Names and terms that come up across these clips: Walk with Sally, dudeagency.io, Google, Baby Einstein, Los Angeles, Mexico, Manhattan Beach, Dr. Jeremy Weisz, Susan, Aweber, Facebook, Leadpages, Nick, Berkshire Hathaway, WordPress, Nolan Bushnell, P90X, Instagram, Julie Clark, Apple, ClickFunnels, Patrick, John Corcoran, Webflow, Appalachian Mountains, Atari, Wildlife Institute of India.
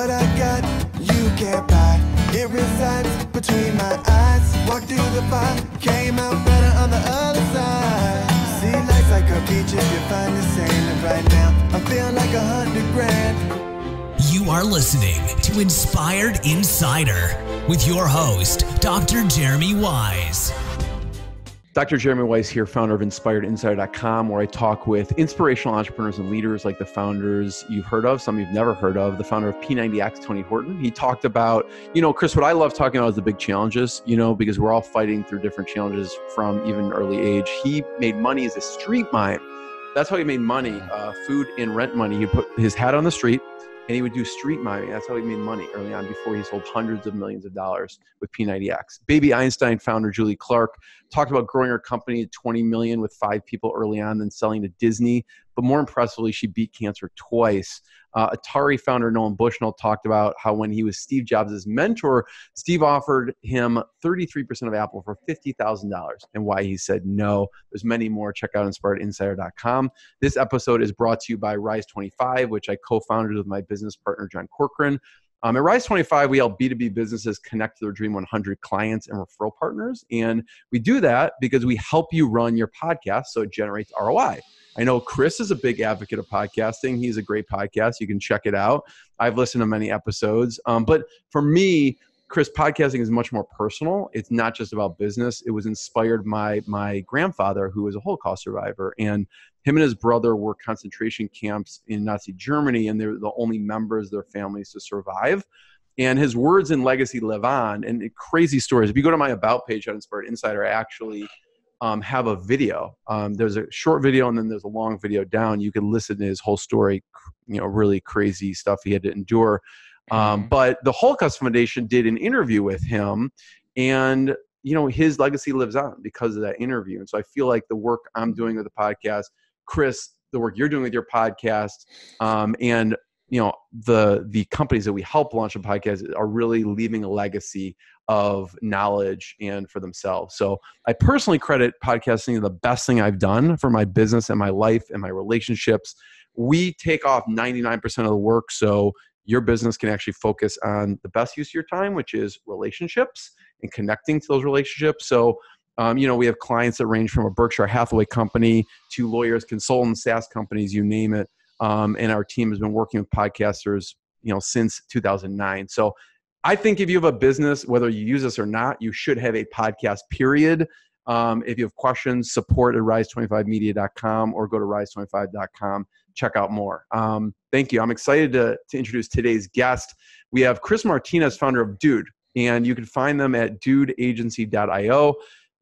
What I got, you can't buy. It resides between my eyes. Walked through the fire, came out better on the other side. See, life's like a beach if you find the sailing right now. I'm feeling like $100 grand. You are listening to Inspired Insider with your host, Dr. Jeremy Weisz. Dr. Jeremy Weisz here, founder of InspiredInsider.com, where I talk with inspirational entrepreneurs and leaders like the founders you've heard of, some you've never heard of, the founder of P90X, Tony Horton. He talked about, you know, Chris, what I love talking about is the big challenges, you know, because we're all fighting through different challenges from even an early age. He made money as a street mime. That's how he made money, food and rent money. He put his hat on the street. And he would do street miming. That's how he made money early on before he sold hundreds of millions of dollars with P90X. Baby Einstein founder Julie Clark talked about growing her company to 20 million with 5 people early on, then selling to Disney. But more impressively, she beat cancer twice. Atari founder Nolan Bushnell talked about how when he was Steve Jobs' mentor, Steve offered him 33% of Apple for $50,000 and why he said no. There's many more. Check out InspiredInsider.com. This episode is brought to you by Rise25, which I co-founded with my business partner, John Corcoran. At Rise25, we help B2B businesses connect to their Dream 100 clients and referral partners. And we do that because we help you run your podcast so it generates ROI. I know Chris is a big advocate of podcasting. He's a great podcast. You can check it out. I've listened to many episodes. But for me, Chris, podcasting is much more personal. It's not just about business. It was inspired by my grandfather, who was a Holocaust survivor. And him and his brother were concentration camps in Nazi Germany, and they were the only members of their families to survive. And his words and legacy live on. And crazy stories. If you go to my About page on Inspired Insider, I actually have a video. There's a short video and then there's a long video down. You can listen to his whole story, you know, really crazy stuff he had to endure. But the Holocaust Foundation did an interview with him, and, you know, his legacy lives on because of that interview. And so I feel like the work I'm doing with the podcast, Chris, the work you're doing with your podcast, and, you know, the companies that we help launch a podcast are really leaving a legacy of knowledge and for themselves. So I personally credit podcasting as the best thing I've done for my business and my life and my relationships. We take off 99% of the work, so your business can actually focus on the best use of your time, which is relationships and connecting to those relationships. So, you know, we have clients that range from a Berkshire Hathaway company to lawyers, consultants, SaaS companies, you name it. And our team has been working with podcasters, you know, since 2009. So I think if you have a business, whether you use this or not, you should have a podcast, period. If you have questions, support at rise25media.com or go to rise25.com. Check out more. Thank you. I'm excited to introduce today's guest. We have Chris Martinez, founder of Dude, and you can find them at dudeagency.io.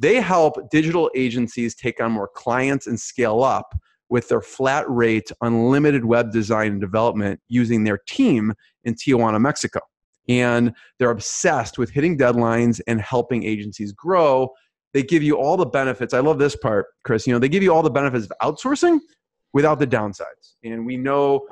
They help digital agencies take on more clients and scale up with their flat rate, unlimited web design and development using their team in Tijuana, Mexico. And they're obsessed with hitting deadlines and helping agencies grow. They give you all the benefits. I love this part, Chris. You know, they give you all the benefits of outsourcing without the downsides. And we know,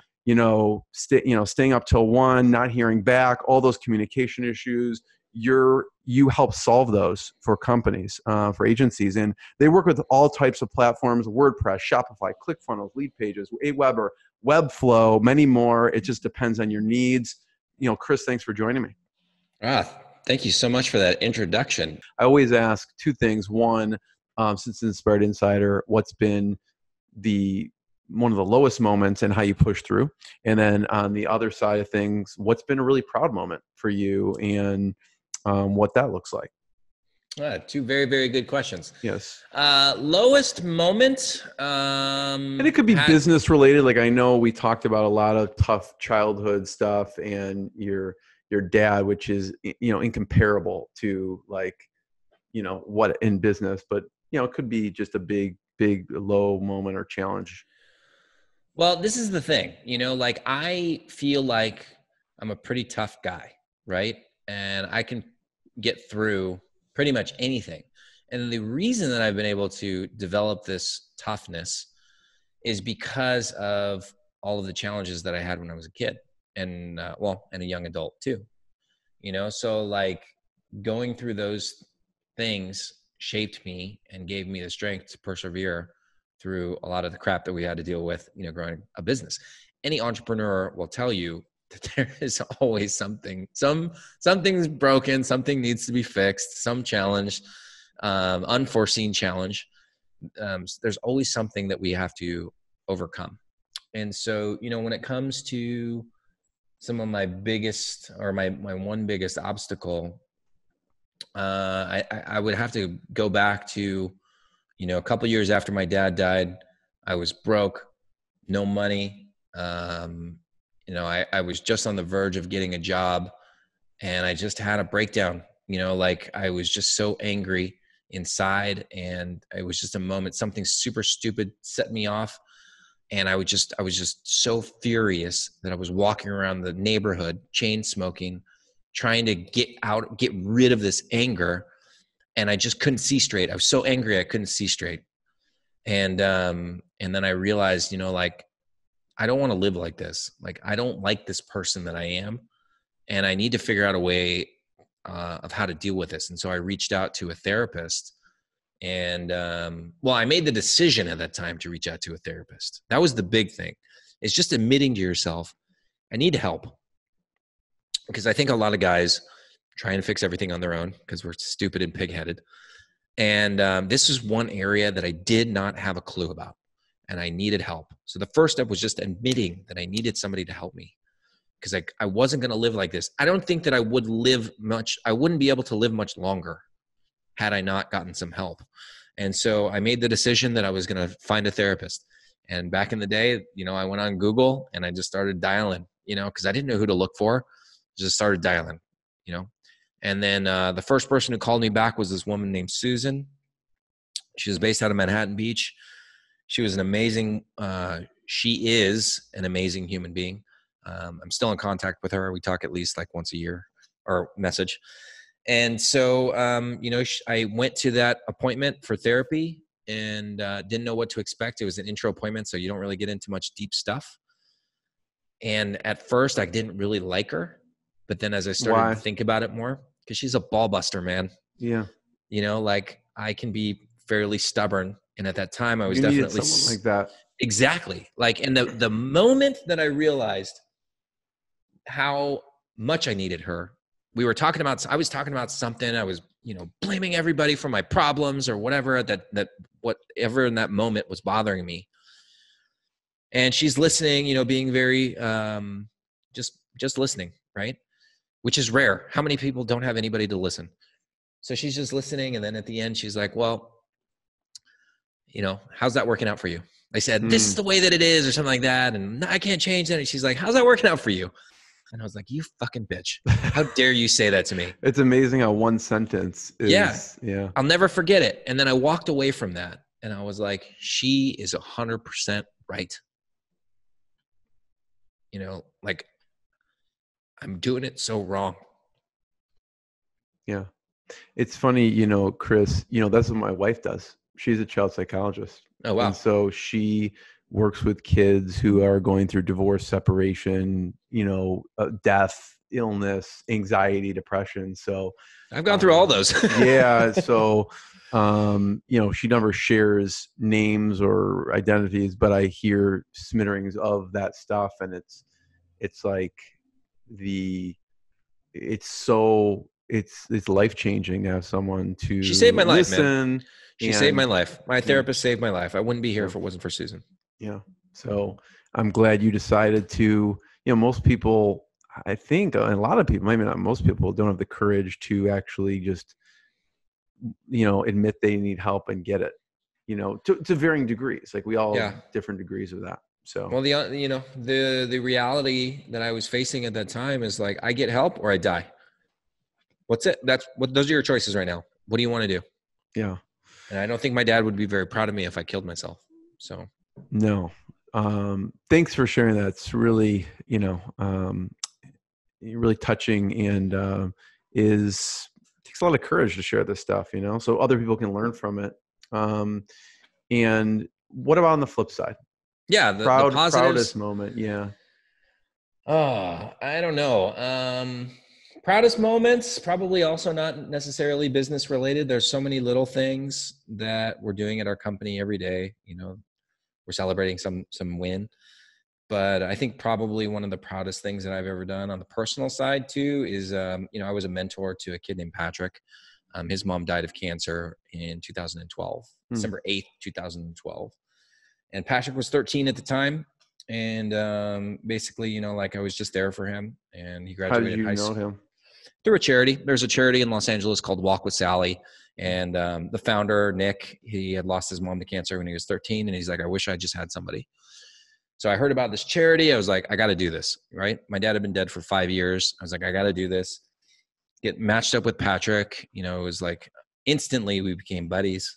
staying up till 1, not hearing back, all those communication issues, you help solve those for companies, for agencies. And they work with all types of platforms: WordPress, Shopify, ClickFunnels, Leadpages, Aweber, Webflow, many more. It just depends on your needs. You know, Chris, thanks for joining me. Thank you so much for that introduction. I always ask two things. One, since Inspired Insider, what's been one of the lowest moments and how you push through? And then on the other side of things, what's been a really proud moment for you and what that looks like? Two very, very good questions. Yes. Lowest moment. And it could be business related. Like, I know we talked about a lot of tough childhood stuff and your dad, which is, you know, incomparable to, like, you know, what in business, but, you know, it could be just a big low moment or challenge. Well, this is the thing, you know, like, I feel like I'm a pretty tough guy, right? And I can get through pretty much anything. And the reason that I've been able to develop this toughness is because of all of the challenges that I had when I was a kid and, and a young adult too, you know? So, like, going through those things shaped me and gave me the strength to persevere through a lot of the crap that we had to deal with, you know, growing a business. Any entrepreneur will tell you that there is always something, something's broken, something needs to be fixed, some challenge, unforeseen challenge. There's always something that we have to overcome. And so, you know, when it comes to some of my biggest, or my one biggest obstacle, I would have to go back to, you know, a couple of years after my dad died, I was broke, no money. You know, I was just on the verge of getting a job, and I just had a breakdown, you know, like I was just so angry inside, and it was just a moment, something super stupid set me off. And I was just so furious that I was walking around the neighborhood, chain smoking, trying to get rid of this anger. And I just couldn't see straight. I was so angry, I couldn't see straight. And then I realized, you know, like, I don't want to live like this. Like, I don't like this person that I am, and I need to figure out a way of how to deal with this. And so I reached out to a therapist. And, well, I made the decision at that time to reach out to a therapist. That was the big thing. It's just admitting to yourself, I need help. Because I think a lot of guys try and fix everything on their own because we're stupid and pig-headed. And this is one area that I did not have a clue about, and I needed help. So the first step was just admitting that I needed somebody to help me, because I wasn't going to live like this. I don't think that I would live much. I wouldn't be able to live much longer had I not gotten some help. And so I made the decision that I was going to find a therapist. And back in the day, you know, I went on Google and I just started dialing, you know, because I didn't know who to look for. Just started dialing, you know. And then the first person who called me back was this woman named Susan. She was based out of Manhattan Beach. She was an amazing, she is an amazing human being. I'm still in contact with her. We talk at least like once a year, or message. And so, you know, I went to that appointment for therapy and didn't know what to expect. It was an intro appointment, so you don't really get into much deep stuff. And at first, I didn't really like her. But then as I started to think about it more, because she's a ball buster, man. Yeah. You know, like I can be fairly stubborn. And at that time, I was definitely someone like that. Exactly. Like, and the moment that I realized how much I needed her, I was talking about something. I was, you know, blaming everybody for my problems or whatever whatever in that moment was bothering me. And she's listening, you know, being very, just listening. Right. Which is rare. How many people don't have anybody to listen? So she's just listening. And then at the end, she's like, well, you know, how's that working out for you? I said, this is the way that it is, or something like that. And I can't change that. And she's like, how's that working out for you? And I was like, you fucking bitch. How dare you say that to me? It's amazing how one sentence is. Yeah. I'll never forget it. And then I walked away from that. And I was like, she is 100% right. You know, like, I'm doing it so wrong. Yeah. It's funny, you know, Chris, you know, that's what my wife does. She's a child psychologist. Oh, wow. And so she works with kids who are going through divorce, separation, you know, death, illness, anxiety, depression. So I've gone through all those. Yeah. So, you know, she never shares names or identities, but I hear smitterings of that stuff. And it's like, it's life-changing to have someone to She saved my life, listen, man. She saved my life. My therapist saved my life. I wouldn't be here if it wasn't for Susan. Yeah. So I'm glad you decided to, you know, most people, I think, and a lot of people, maybe not most people, don't have the courage to actually just, you know, admit they need help and get it, you know, to varying degrees. Like we all have different degrees of that. So, well, you know, the reality that I was facing at that time is like, I get help or I die. What's it? Those are your choices right now. What do you want to do? Yeah. And I don't think my dad would be very proud of me if I killed myself. So no. Thanks for sharing that. It's really, you know, really touching, and takes a lot of courage to share this stuff, you know, so other people can learn from it. And what about on the flip side? Yeah, the proudest moment. Yeah. I don't know. Proudest moments, probably also not necessarily business related. There's so many little things that we're doing at our company every day. You know, we're celebrating some win. But I think probably one of the proudest things that I've ever done on the personal side too is, I was a mentor to a kid named Patrick. His mom died of cancer in 2012, December 8th, 2012. And Patrick was 13 at the time. And basically, I was just there for him. And he graduated high school. How did you know him? Through a charity. There's a charity in Los Angeles called Walk with Sally. And the founder, Nick, he had lost his mom to cancer when he was 13. And he's like, I wish I just had somebody. So I heard about this charity. I was like, I got to do this, right? My dad had been dead for 5 years. I was like, I got to do this. Get matched up with Patrick. It was like instantly we became buddies.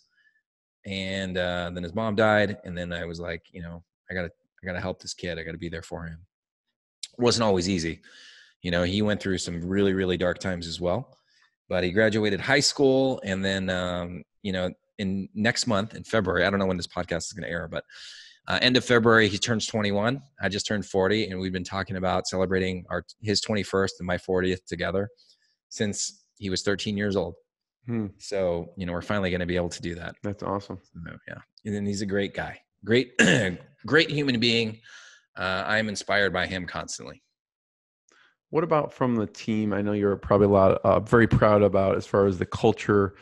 And then his mom died. And then I was like, I got to help this kid. I got to be there for him. It wasn't always easy. He went through some really, really dark times as well. But he graduated high school. And then, in next month, in February, I don't know when this podcast is going to air, but end of February, he turns 21. I just turned 40. And we've been talking about celebrating his 21st and my 40th together since he was 13 years old. So, we're finally going to be able to do that. That's awesome. So, yeah. And then he's a great guy. Great, great human being. I'm inspired by him constantly. What about from the team? I know you're probably very proud about as far as the culture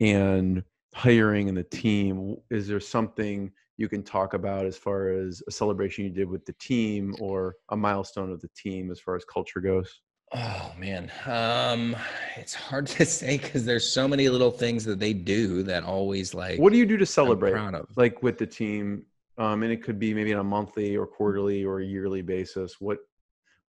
and hiring and the team. Is there something you can talk about as far as a celebration you did with the team or a milestone of the team as far as culture goes? Oh man, it's hard to say because there's so many little things that they do that always What do you do to celebrate? I'm proud of. Like with the team, and it could be maybe on a monthly or quarterly or yearly basis.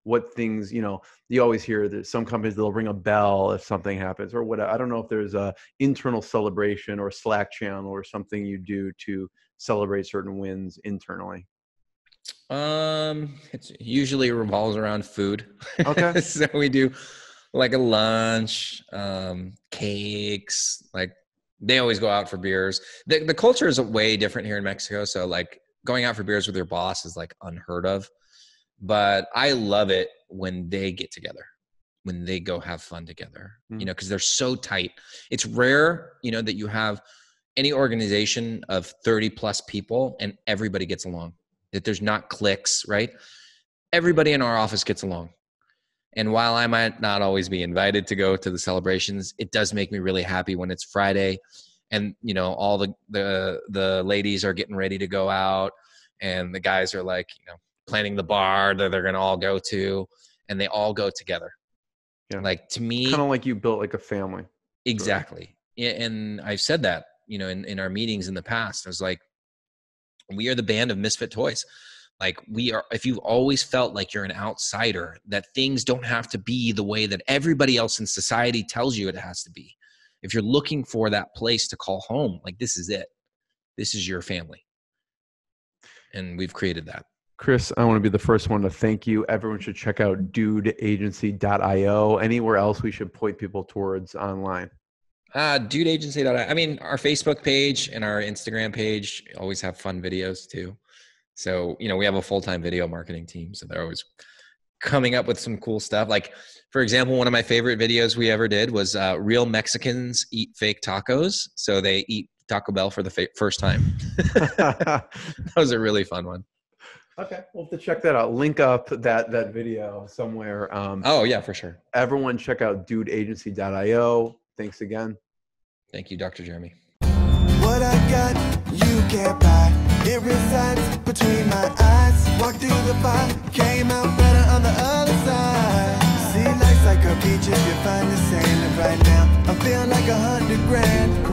What things you always hear that some companies they'll bring a bell if something happens or what. I don't know if there's a internal celebration or Slack channel or something you do to celebrate certain wins internally. It's usually revolves around food. Okay. So we do like a lunch, cakes, they always go out for beers. The culture is way different here in Mexico. So going out for beers with your boss is unheard of, but I love it when they get together, when they go have fun together, cause they're so tight. It's rare, that you have any organization of 30 plus people and everybody gets along. That there's not cliques, right? Everybody in our office gets along. And while I might not always be invited to go to the celebrations, it does make me really happy when it's Friday and, all the ladies are getting ready to go out and the guys are planning the bar that they're going to all go to and they all go together. Yeah. To me, kind of you built a family. Exactly. Sort of. And I've said that, in our meetings in the past, I was like, we are the band of misfit toys. If you've always felt like you're an outsider, that things don't have to be the way that everybody else in society tells you it has to be. If you're looking for that place to call home, this is it. This is your family. And we've created that. Chris, I want to be the first one to thank you. Everyone should check out dudeagency.io. Anywhere else we should point people towards online? Dudeagency.io. I mean, our Facebook page and our Instagram page always have fun videos too. So, we have a full-time video marketing team. So they're always coming up with some cool stuff. For example, one of my favorite videos we ever did was real Mexicans eat fake tacos. So they eat Taco Bell for the first time. That was a really fun one. Okay. We'll have to check that out. Link up that video somewhere. Oh yeah, for sure. Everyone check out dudeagency.io. Thanks again. Thank you, Dr. Jeremy. What I got, you can't buy. It resides between my eyes. Walked through the fire, came out better on the other side. See, life's like a beach if you find the sand. And right now, I feel like 100 grand.